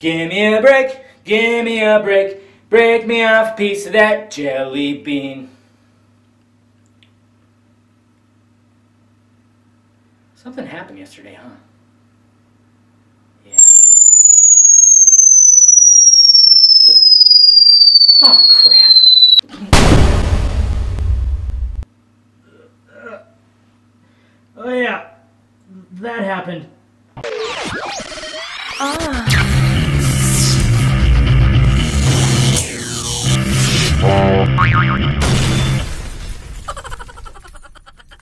Give me a break, break me off a piece of that jelly bean. Something happened yesterday, huh? Yeah. Oh, crap. Oh, yeah. That happened.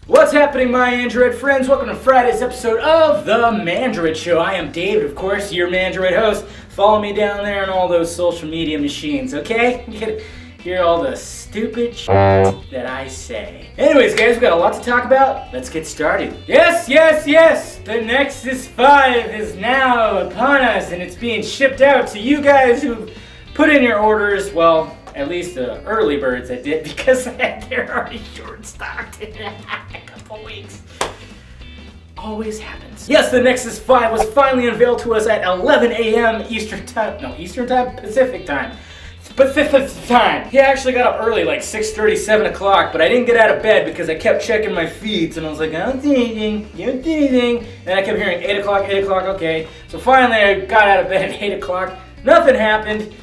What's happening, my Android friends? Welcome to Friday's episode of The Mandroid Show. I am David, of course, your Mandroid host. Follow me down there on all those social media machines, okay? You can hear all the stupid shit that I say. Anyways, guys, we got a lot to talk about. Let's get started. Yes, yes, yes! The Nexus 5 is now upon us, and it's being shipped out to you guys who've put in your orders, well, at least the early birds that did, because they're already short-stocked in a couple weeks. Always happens. Yes, the Nexus 5 was finally unveiled to us at 11 a.m. Eastern time. No, Eastern time? Pacific time. Pacific time. He actually got up early, like 6:30, 7 o'clock, but I didn't get out of bed because I kept checking my feeds, and I was like, I don't see anything, you don't see anything. And I kept hearing 8 o'clock, 8 o'clock, okay. So finally I got out of bed at 8 o'clock. Nothing happened.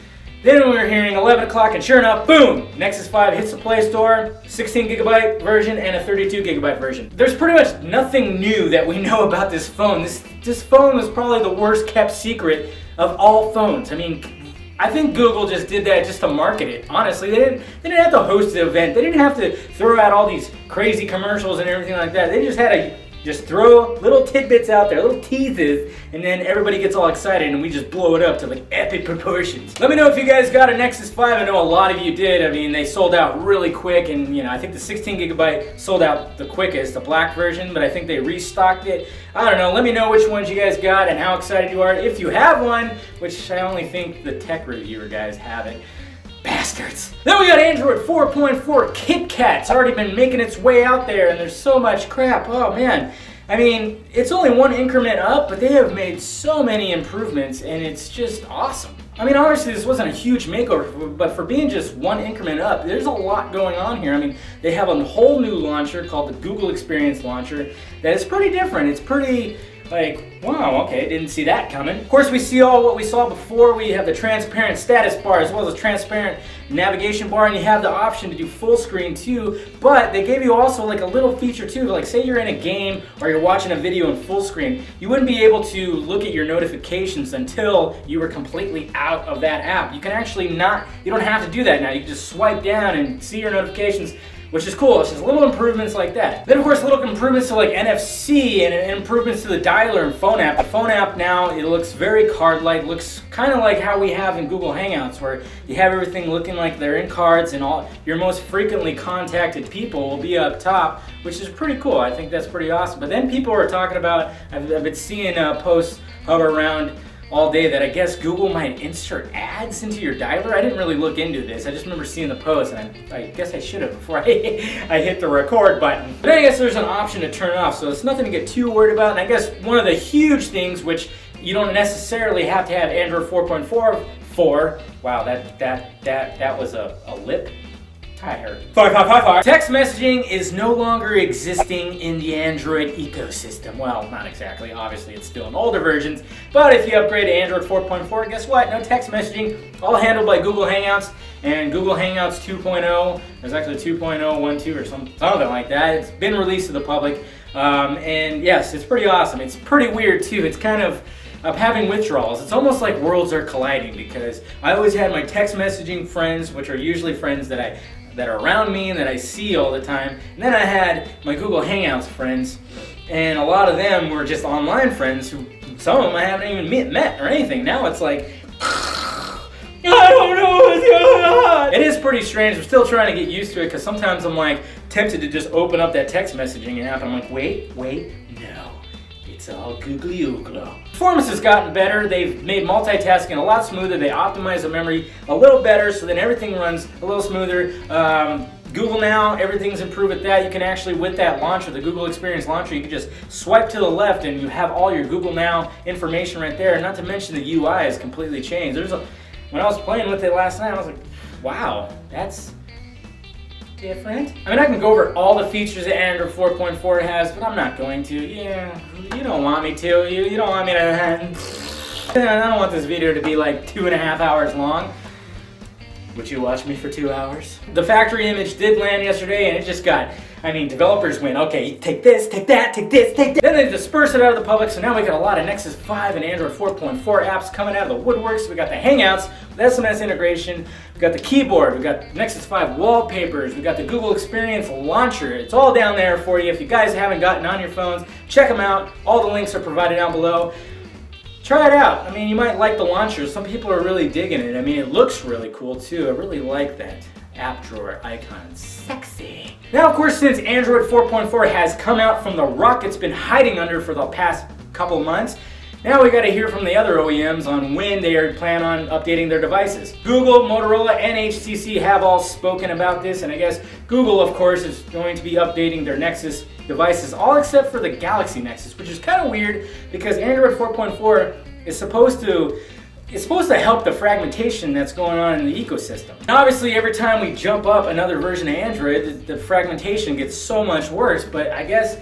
Then we were hearing 11 o'clock, and sure enough, boom! Nexus 5 hits the Play Store, 16GB version and a 32GB version. There's pretty much nothing new that we know about this phone. This phone was probably the worst kept secret of all phones. I mean, I think Google just did that just to market it. Honestly, they didn't have to host the event. They didn't have to throw out all these crazy commercials and everything like that. They just had to just throw little tidbits out there, little teases, and then everybody gets all excited and we just blow it up to like epic proportions. Let me know if you guys got a Nexus 5. I know a lot of you did. I mean, they sold out really quick, and you know, I think the 16GB sold out the quickest, the black version, but I think they restocked it. I don't know. Let me know which ones you guys got and how excited you are if you have one, which I only think the tech reviewer guys haven't. Bastards. Then we got Android 4.4 KitKat. It's already been making its way out there, and there's so much crap. Oh man. I mean, it's only one increment up, but they have made so many improvements, and it's just awesome. I mean, honestly, this wasn't a huge makeover, but for being just one increment up, there's a lot going on here. I mean, they have a whole new launcher called the Google Experience Launcher that is pretty different. It's pretty like, wow, okay, didn't see that coming. Of course, we see all what we saw before. We have the transparent status bar as well as a transparent navigation bar, and you have the option to do full screen too, but they gave you also like a little feature too, like say you're in a game or you're watching a video in full screen, you wouldn't be able to look at your notifications until you were completely out of that app. You can actually not, you don't have to do that now. You can just swipe down and see your notifications, which is cool. It's just little improvements like that. Then of course, little improvements to like NFC and improvements to the dialer and phone app. The phone app now, it looks very card-like, looks kind of like how we have in Google Hangouts, where you have everything looking like they're in cards, and all your most frequently contacted people will be up top, which is pretty cool. I think that's pretty awesome. But then people are talking about, I've been seeing posts hover around all day that I guess Google might insert ads into your dialer. I didn't really look into this. I just remember seeing the post, and I guess I should have before I hit the record button. But I guess there's an option to turn it off, so it's nothing to get too worried about. And I guess one of the huge things, which you don't necessarily have to have Android 4.4 for. Wow, that was a lip. Text messaging is no longer existing in the Android ecosystem. Well, not exactly. Obviously, it's still in older versions. But if you upgrade to Android 4.4, guess what? No text messaging. All handled by Google Hangouts and Google Hangouts 2.0. There's actually 2.012 or something like that. It's been released to the public. And yes, it's pretty awesome. It's pretty weird too. It's kind of having withdrawals. It's almost like worlds are colliding, because I always had my text messaging friends, which are usually friends that are around me and that I see all the time. And then I had my Google Hangouts friends, and a lot of them were just online friends who, some of them I haven't even met or anything. Now it's like, I don't know what's going on. It is pretty strange. I'm still trying to get used to it, because sometimes I'm like tempted to just open up that text messaging app, and I'm like, wait, no. It's all googly oogla. Performance has gotten better. They've made multitasking a lot smoother. They optimize the memory a little better, so then everything runs a little smoother. Google Now, everything's improved with that. You can actually, with that launcher, the Google Experience Launcher, you can just swipe to the left and you have all your Google Now information right there. Not to mention the UI has completely changed. When I was playing with it last night, I was like, wow, that's different. I mean, I can go over all the features that Android 4.4 has, but I'm not going to. Yeah, you don't want me to. You don't want me to. I don't want this video to be like 2.5 hours long. Would you watch me for 2 hours? The factory image did land yesterday, and it just got, I mean, developers went, okay, take this, take that, take this, take that. Then they dispersed it out of the public, so now we got a lot of Nexus 5 and Android 4.4 apps coming out of the woodworks. We got the Hangouts with SMS integration, we got the keyboard, we got Nexus 5 wallpapers, we got the Google Experience Launcher. It's all down there for you. If you guys haven't gotten on your phones, check them out. All the links are provided down below. Try it out. I mean, you might like the launcher. Some people are really digging it. I mean, it looks really cool too. I really like that app drawer icon. Sexy. Now, of course, since Android 4.4 has come out from the rock it's been hiding under for the past couple months, now we got to hear from the other OEMs on when they are planning on updating their devices. Google, Motorola, and HTC have all spoken about this, and I guess Google, of course, is going to be updating their Nexus devices, all except for the Galaxy Nexus, which is kind of weird because Android 4.4 is supposed to help the fragmentation that's going on in the ecosystem. Now, obviously, every time we jump up another version of Android, the fragmentation gets so much worse, but I guess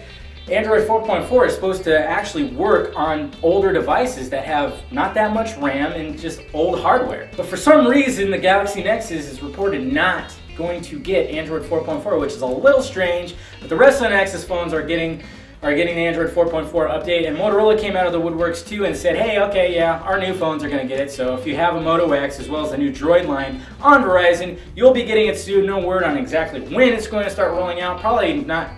Android 4.4 is supposed to actually work on older devices that have not that much RAM and just old hardware. But for some reason, the Galaxy Nexus is reported not going to get Android 4.4, which is a little strange, but the rest of the Nexus phones are getting the Android 4.4 update, and Motorola came out of the woodworks too and said, hey, okay, yeah, our new phones are going to get it, so if you have a Moto X as well as the new Droid line on Verizon, you'll be getting it soon. No word on exactly when it's going to start rolling out, probably not.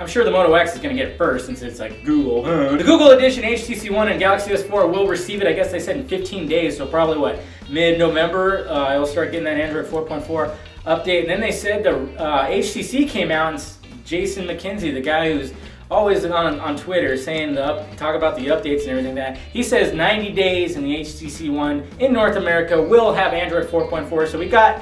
I'm sure the Moto X is going to get it first since it's like Google. The Google Edition, HTC One, and Galaxy S4 will receive it, I guess they said in 15 days, so probably what, mid-November, I'll start getting that Android 4.4 update. And then they said the HTC came out, and Jason McKenzie, the guy who's always on Twitter saying talk about the updates and everything that, he says 90 days and the HTC One in North America will have Android 4.4, so we got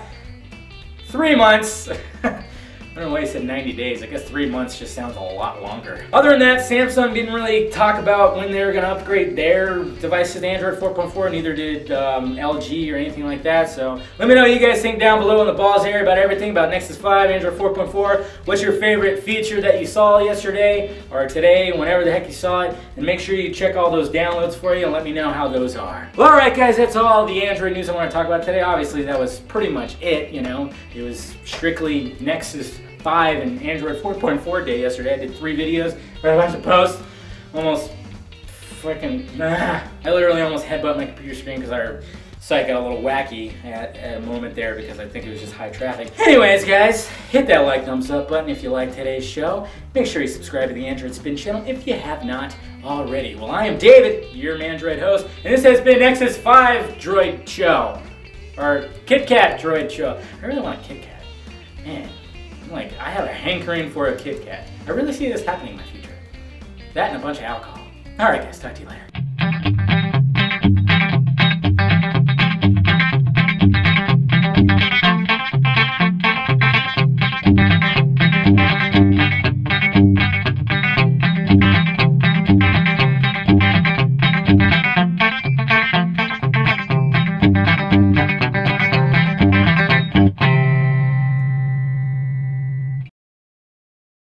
3 months. I don't know why he said 90 days. I guess 3 months just sounds a lot longer. Other than that, Samsung didn't really talk about when they were going to upgrade their devices to Android 4.4, neither did LG or anything like that. So let me know what you guys think down below in the balls area about everything, about Nexus 5, Android 4.4. What's your favorite feature that you saw yesterday or today, whenever the heck you saw it? And make sure you check all those downloads for you and let me know how those are. Well, all right, guys, that's all the Android news I want to talk about today. Obviously, that was pretty much it, you know. It was strictly Nexus 5 and Android 4.4 day yesterday. I did 3 videos, right a bunch of posts, almost freaking, I literally almost headbutt my computer screen because our site got a little wacky at a moment there because I think it was just high traffic. Anyways, guys, hit that like, thumbs up button if you like today's show. Make sure you subscribe to the Android Spin channel if you have not already. Well, I am David, your Mandroid host, and this has been Nexus 5 Droid Show, or KitKat Droid Show. I really want a KitKat, man. Like, I have a hankering for a KitKat. I really see this happening in my future. That and a bunch of alcohol. Alright guys, talk to you later.